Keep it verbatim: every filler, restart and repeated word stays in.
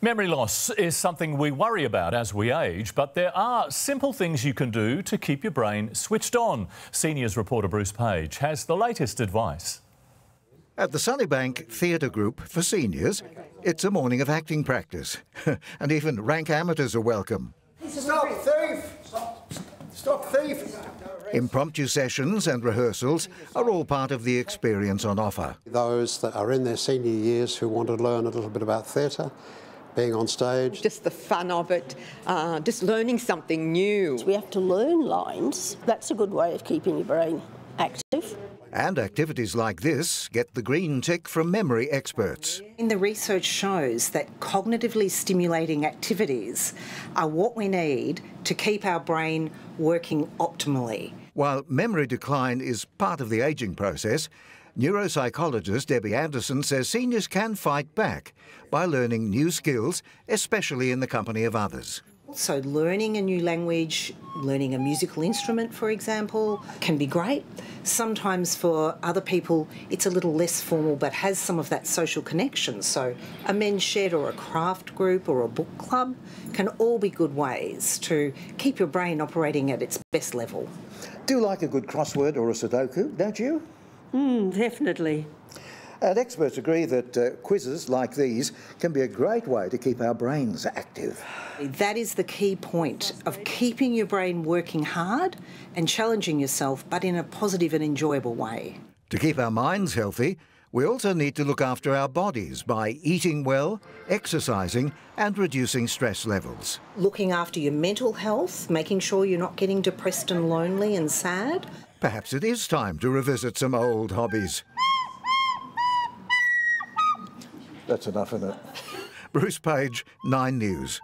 Memory loss is something we worry about as we age, but there are simple things you can do to keep your brain switched on. Seniors reporter Bruce Page has the latest advice. At the Sunnybank Theatre Group for Seniors, it's a morning of acting practice. And even rank amateurs are welcome. Stop thief! Stop, Stop thief! Impromptu sessions and rehearsals are all part of the experience on offer. Those that are in their senior years who want to learn a little bit about theatre, being on stage. Just the fun of it, uh, just learning something new. We have to learn lines. That's a good way of keeping your brain active. And activities like this get the green tick from memory experts. And the research shows that cognitively stimulating activities are what we need to keep our brain working optimally. While memory decline is part of the ageing process, neuropsychologist Debbie Anderson says seniors can fight back by learning new skills, especially in the company of others. So learning a new language, learning a musical instrument, for example, can be great. Sometimes for other people, it's a little less formal but has some of that social connection. So a men's shed or a craft group or a book club can all be good ways to keep your brain operating at its best level. Do you like a good crossword or a Sudoku, don't you? Mm, definitely. And experts agree that uh, quizzes like these can be a great way to keep our brains active. That is the key point of keeping your brain working hard and challenging yourself, but in a positive and enjoyable way. To keep our minds healthy, we also need to look after our bodies by eating well, exercising and reducing stress levels. Looking after your mental health, making sure you're not getting depressed and lonely and sad. Perhaps it is time to revisit some old hobbies. That's enough, isn't it? Bruce Page, nine news.